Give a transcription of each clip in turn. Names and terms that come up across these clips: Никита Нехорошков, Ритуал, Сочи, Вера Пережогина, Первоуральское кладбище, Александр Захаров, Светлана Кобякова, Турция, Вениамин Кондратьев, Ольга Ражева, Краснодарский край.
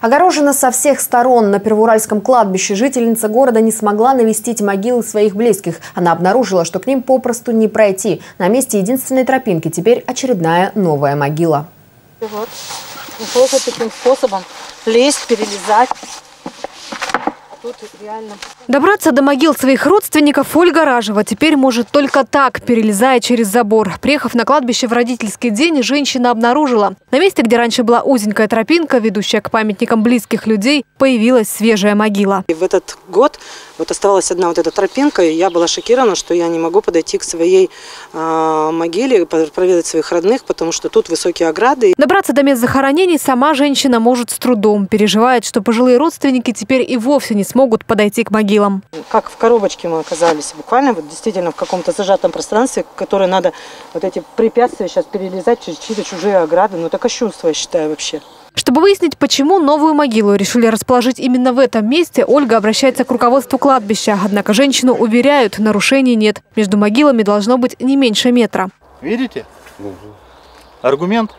Огорожена со всех сторон. На Первоуральском кладбище жительница города не смогла навестить могилы своих близких. Она обнаружила, что к ним попросту не пройти. На месте единственной тропинки теперь очередная новая могила. Вот, пришлось таким способом лезть, перелезать. Добраться до могил своих родственников Ольга Ражева теперь может только так, перелезая через забор. Приехав на кладбище в родительский день, женщина обнаружила: на месте, где раньше была узенькая тропинка, ведущая к памятникам близких людей, появилась свежая могила. И в этот год вот оставалась одна вот эта тропинка, и я была шокирована, что я не могу подойти к своей могиле, проведать своих родных, потому что тут высокие ограды. Добраться до мест захоронений сама женщина может с трудом. Переживает, что пожилые родственники теперь и вовсе не смогут подойти к могилам. Как в коробочке мы оказались, буквально вот действительно в каком-то зажатом пространстве, которое надо вот эти препятствия сейчас перелезать через чьи-то чужие ограды. Ну, это кощунство, я считаю, вообще. Чтобы выяснить, почему новую могилу решили расположить именно в этом месте, Ольга обращается к руководству кладбища. Однако женщину уверяют, нарушений нет. Между могилами должно быть не меньше метра. Видите? Аргумент.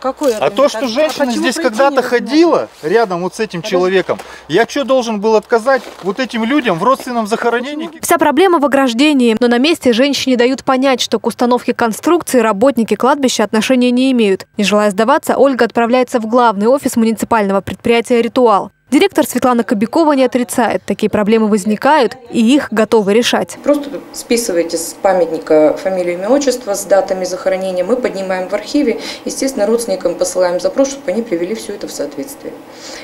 Какой аргумент? А то, что женщина здесь когда-то ходила рядом вот с этим человеком, я что должен был отказать вот этим людям в родственном захоронении? Вся проблема в ограждении. Но на месте женщине дают понять, что к установке конструкции работники кладбища отношения не имеют. Не желая сдаваться, Ольга отправляется в главный офис муниципального предприятия «Ритуал». Директор Светлана Кобякова не отрицает, такие проблемы возникают, и их готовы решать. Просто списывайте с памятника фамилию, имя, отчество с датами захоронения. Мы поднимаем в архиве, естественно, родственникам посылаем запрос, чтобы они привели все это в соответствие.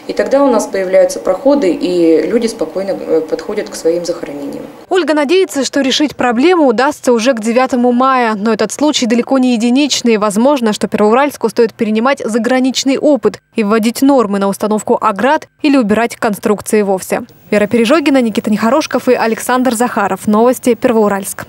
И тогда у нас появляются проходы, и люди спокойно подходят к своим захоронениям. Ольга надеется, что решить проблему удастся уже к 9 мая. Но этот случай далеко не единичный. Возможно, что Первоуральску стоит перенимать заграничный опыт и вводить нормы на установку оград или убирать конструкции вовсе. Вера Пережогина, Никита Нехорошков и Александр Захаров. Новости Первоуральск.